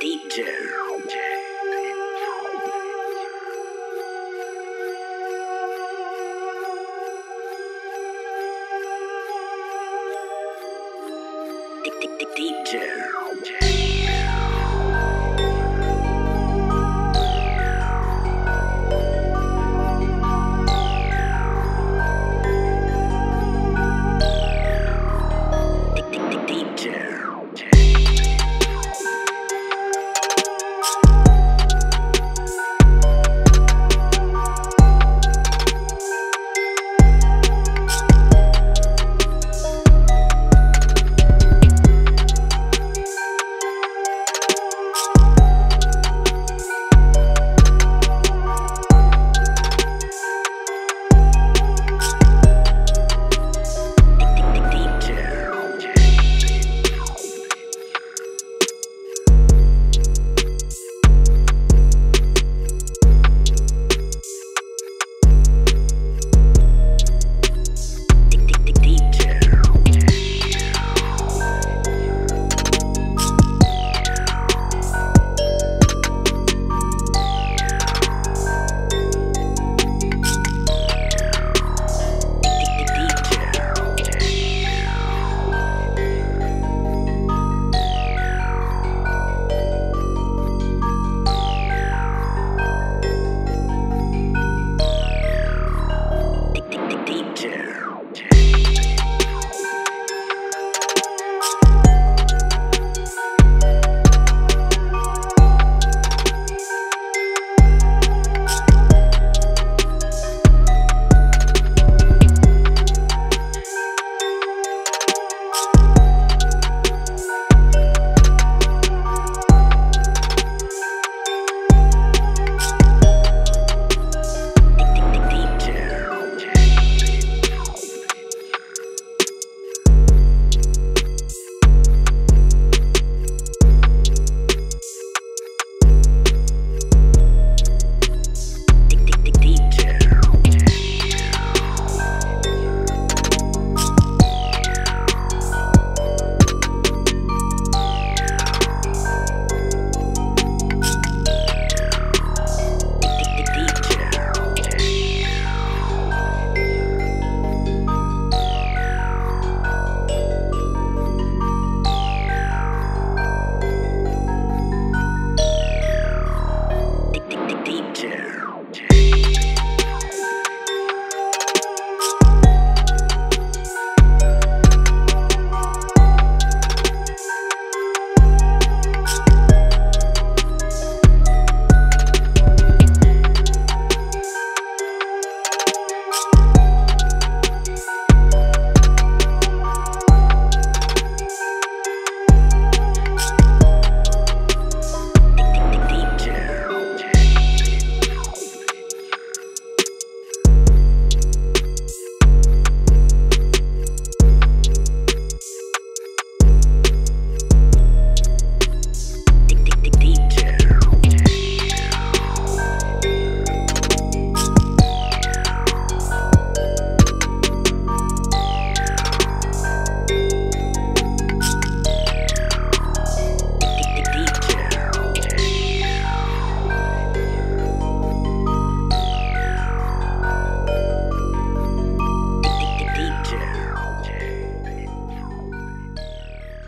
DJ.